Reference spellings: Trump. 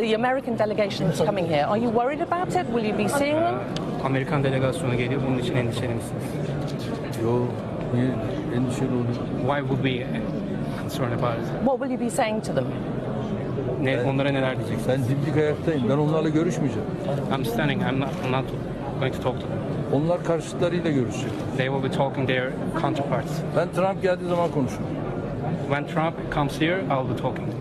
The American delegation is coming here. Are you worried about it? Will you be seeing them? Amerikan delegasyonu geliyor. Bunun için endişeli misiniz? Yo, niye endişeli oluyor? Why would we concerned about it? What will you be saying to them? Onlara neler diyeceksiniz? Ben dimdik ayaktayım. Ben onlarla görüşmeyeceğim. I'm standing. I'm not going to talk to them. Onlar karşıtlarıyla görüşecek. They will be talking their counterparts. Ben Trump geldiği zaman konuşurum. When Trump comes here, I'll be talking.